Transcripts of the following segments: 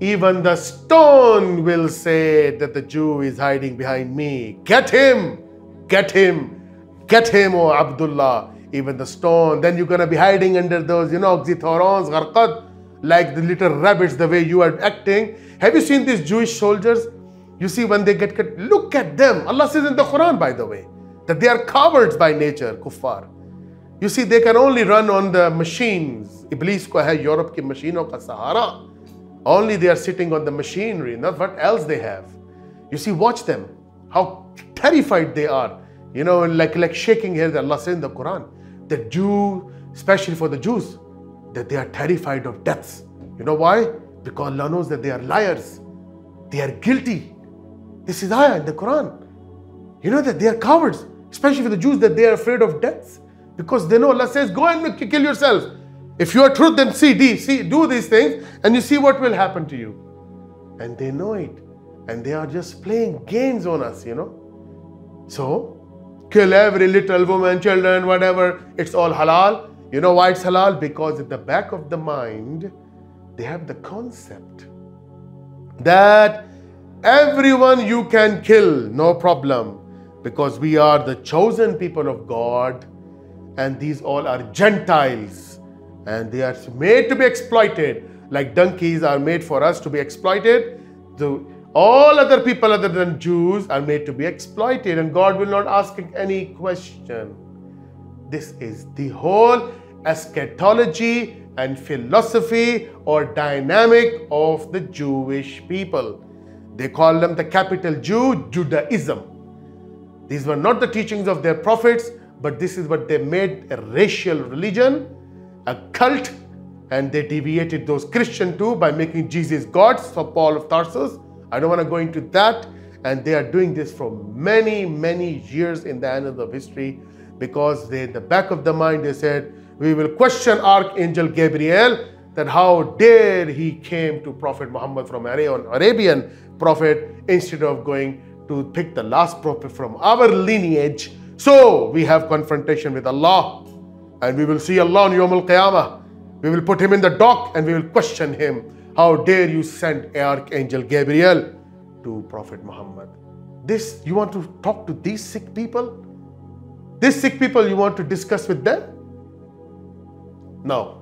Even the stone will say that the Jew is hiding behind me. Get him! Get him! Get him, O Abdullah! Even the stone. Then you're going to be hiding under those, oxythorons, gharqat, like the little rabbits, the way you are acting. Have you seen these Jewish soldiers? You see, when they get cut, look at them. Allah says in the Quran, by the way, that they are cowards by nature, kuffar. You see, they can only run on the machines. Iblis ko hai Europe ki machinon ka sahara. Only they are sitting on the machinery, not what else they have. You see, watch them, how terrified they are. Like shaking here, Allah says in the Quran, the Jew, especially for the Jews, that they are terrified of deaths. You know why? Because Allah knows that they are liars. They are guilty. This is ayah in the Quran. You know that they are cowards, especially for the Jews, that they are afraid of deaths. Because they know Allah says, go and kill yourself. If you are truth, then do these things and you see what will happen to you. And they know it. And they are just playing games on us, So, kill every little woman, children, whatever. It's all halal. You know why it's halal? Because at the back of the mind, they have the concept that everyone you can kill, no problem. Because we are the chosen people of God. And these all are Gentiles. And they are made to be exploited. Like donkeys are made for us to be exploited. All other people other than Jews are made to be exploited. And God will not ask any question. This is the whole eschatology and philosophy or dynamic of the Jewish people. They call them the capital Jew, Judaism. These were not the teachings of their prophets, but this is what they made a racial religion, a cult, and they deviated those Christian too by making Jesus gods for Paul of Tarsus. I don't want to go into that. And they are doing this for many, many years in the annals of history because they, in the back of the mind, they said, we will question Archangel Gabriel that how dare he came to Prophet Muhammad from Arabian prophet instead of going to pick the last prophet from our lineage. So we have confrontation with Allah. And we will see Allah on Yawm al-Qiyamah. We will put him in the dock and we will question him. How dare you send Archangel Gabriel to Prophet Muhammad? This, you want to talk to these sick people? These sick people you want to discuss with them? No.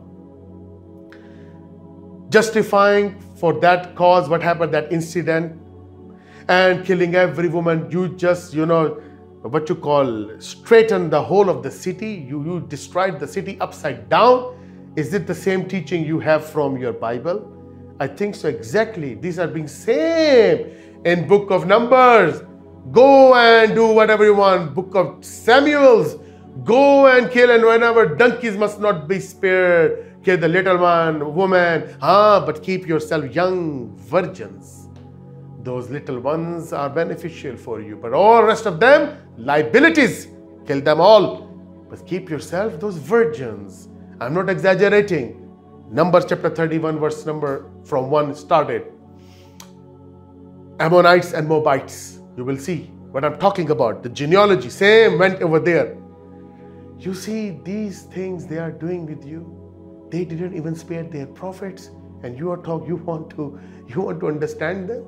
Justifying for that cause, what happened, that incident, and killing every woman, you just, what you call straighten the whole of the city, you destroyed the city upside down. Is it the same teaching you have from your Bible? I think so, exactly. These are being same in Book of Numbers. Go and do whatever you want. Book of Samuels. Go and kill, and whenever donkeys must not be spared. Kill the little one, woman. But keep yourself young virgins. Those little ones are beneficial for you. But all rest of them, liabilities. Kill them all. But keep yourself those virgins. I'm not exaggerating. Numbers chapter 31, verse number from 1 started. Ammonites and Moabites. You will see what I'm talking about. The genealogy, same went over there. You see, these things they are doing with you. They didn't even spare their prophets. And you want to understand them?